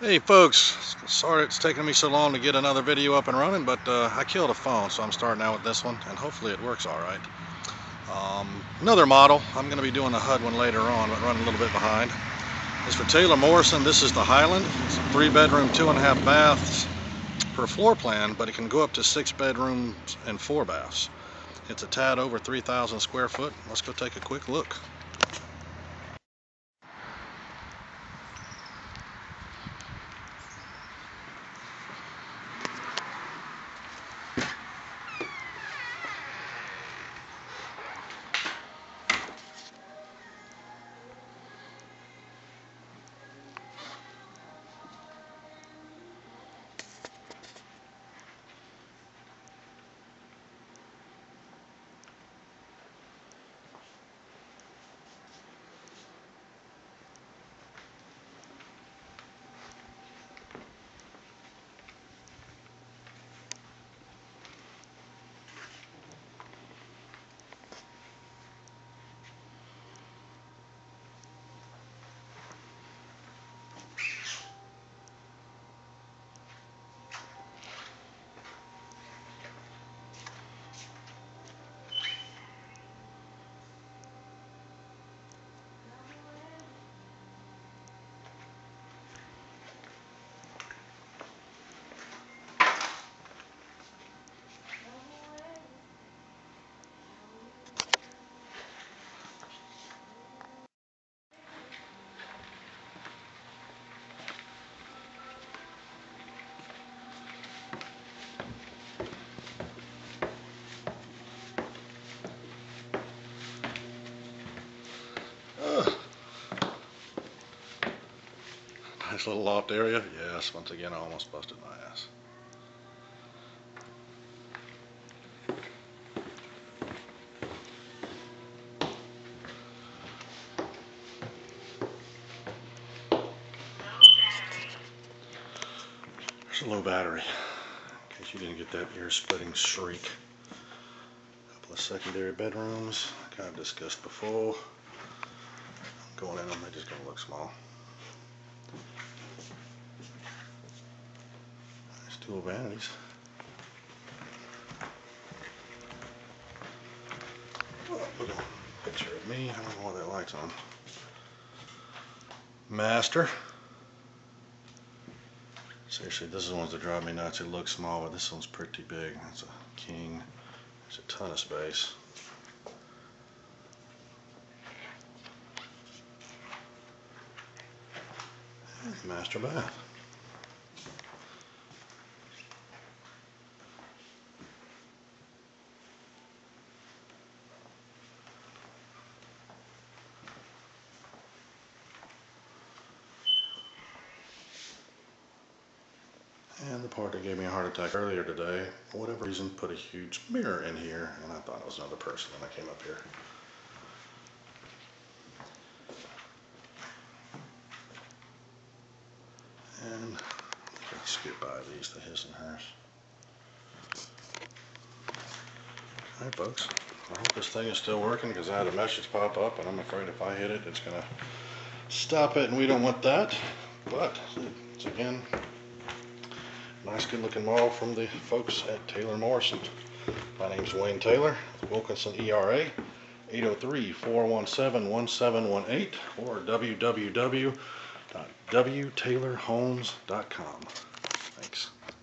Hey folks, sorry it's taking me so long to get another video up and running, but I killed a phone, so I'm starting out with this one, and hopefully it works all right. Another model, I'm going to be doing a HUD one later on, but running a little bit behind. It's for Taylor Morrison. This is the Highland. It's a 3-bedroom, 2.5 baths per floor plan, but it can go up to 6 bedrooms and 4 baths. It's a tad over 3,000 square foot. Let's go take a quick look. Nice little loft area. Yes, once again I almost busted my ass. There's a low battery, in case you didn't get that ear-splitting shriek. A couple of secondary bedrooms, kind of discussed before. Going in on them, they're just going to look small. Cool vanities. Oh, look at a picture of me. I don't know why that light's on. Master. Seriously, this is the ones that drive me nuts. It looks small, but this one's pretty big. That's a king. There's a ton of space. And master bath. And the part that gave me a heart attack earlier today, for whatever reason, put a huge mirror in here, and I thought it was another person when I came up here. And let's skip by these, the his and hers. Alright folks, I hope this thing is still working, because I had a message pop up, and I'm afraid if I hit it, it's going to stop it, and we don't want that. But, once again, nice good looking model from the folks at Taylor Morrison. My name's Wayne Taylor, Wilkinson ERA, 803-417-1718 or www.wtaylorhomes.com. Thanks.